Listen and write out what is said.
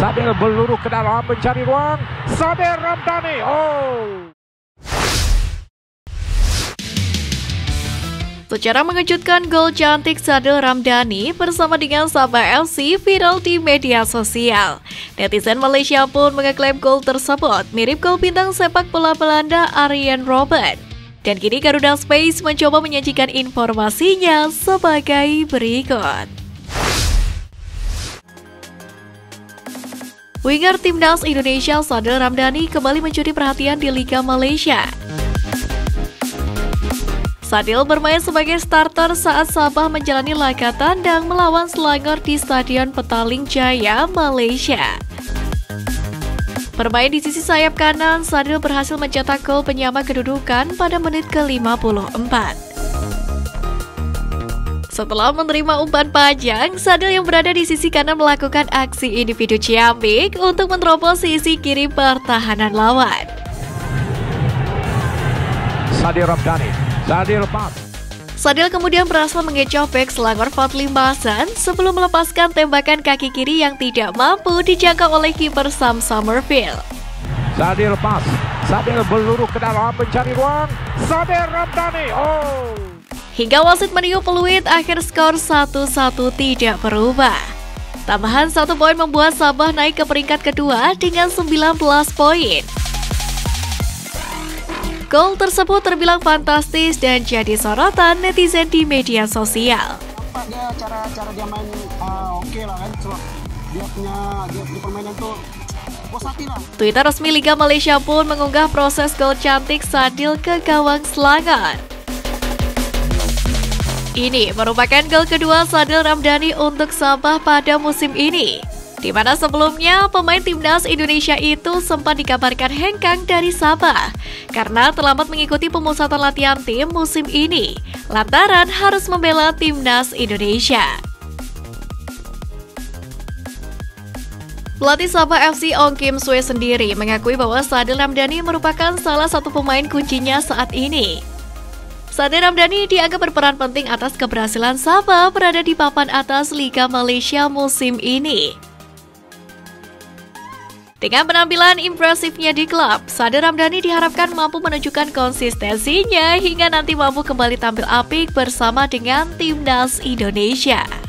Saddil berluru ke dalam mencari ruang. Saddil Ramdani. Oh. Secara mengejutkan, gol cantik Saddil Ramdani bersama dengan Sabah FC viral di media sosial. Netizen Malaysia pun mengeklaim gol tersebut mirip gol bintang sepak bola Belanda Arjen Robben. Dan kini Garuda Space mencoba menyajikan informasinya sebagai berikut. Winger timnas Indonesia Saddil Ramdani kembali mencuri perhatian di Liga Malaysia. Saddil bermain sebagai starter saat Sabah menjalani laga tandang melawan Selangor di Stadion Petaling Jaya, Malaysia. Bermain di sisi sayap kanan, Saddil berhasil mencetak gol penyama kedudukan pada menit ke-54. Setelah menerima umpan panjang, Saddil yang berada di sisi kanan melakukan aksi individu ciamik untuk menerobos sisi kiri pertahanan lawan. Saddil Ramdani. Saddil kemudian berhasil mengecoh bek Selangor Fadli Masan sebelum melepaskan tembakan kaki kiri yang tidak mampu dijangkau oleh kiper Sam Somerville. Saddil pas, Saddil berluru ke dalam mencari ruang. Saddil Ramdani. Oh. Hingga wasit meniup peluit, akhir skor 1-1 tidak berubah. Tambahan 1 poin membuat Sabah naik ke peringkat kedua dengan 19 poin. Gol tersebut terbilang fantastis dan jadi sorotan netizen di media sosial. Dia cara dia main oke lah kan, cuma dia punya permainan tuh positif lah. Twitter resmi Liga Malaysia pun mengunggah proses gol cantik Saddil ke gawang Selangor. Ini merupakan gol kedua Saddil Ramdani untuk Sabah pada musim ini. Di mana sebelumnya, pemain timnas Indonesia itu sempat dikabarkan hengkang dari Sabah karena terlambat mengikuti pemusatan latihan tim musim ini lantaran harus membela timnas Indonesia. Pelatih Sabah FC Ong Kim Suwe sendiri mengakui bahwa Saddil Ramdani merupakan salah satu pemain kuncinya saat ini. Saddil Ramdani dianggap berperan penting atas keberhasilan Sabah berada di papan atas Liga Malaysia musim ini. Dengan penampilan impresifnya di klub, Saddil Ramdani diharapkan mampu menunjukkan konsistensinya hingga nanti mampu kembali tampil apik bersama dengan timnas Indonesia.